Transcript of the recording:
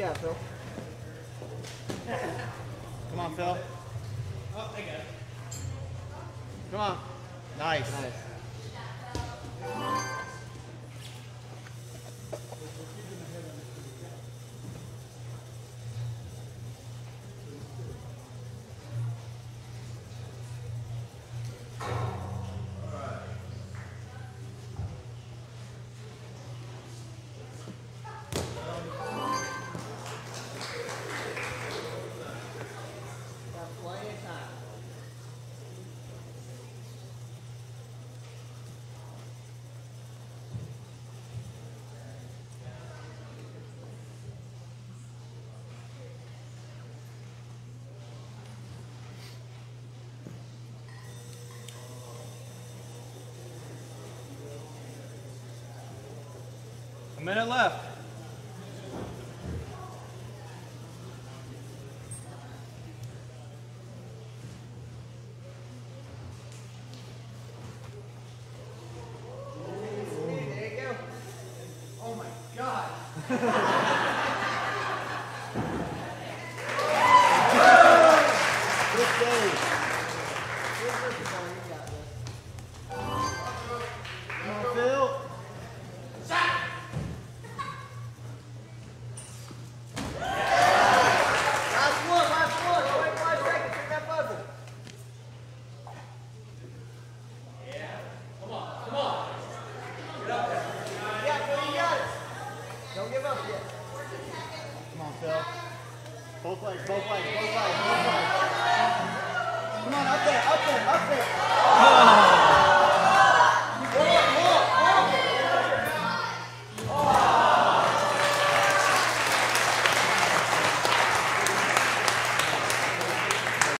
got, Phil? Come on, Phil. Oh, I got it. Come on. Nice. Nice. A minute left. There you go. Oh my God. Both legs. Come on, up there, up there, up there. Oh.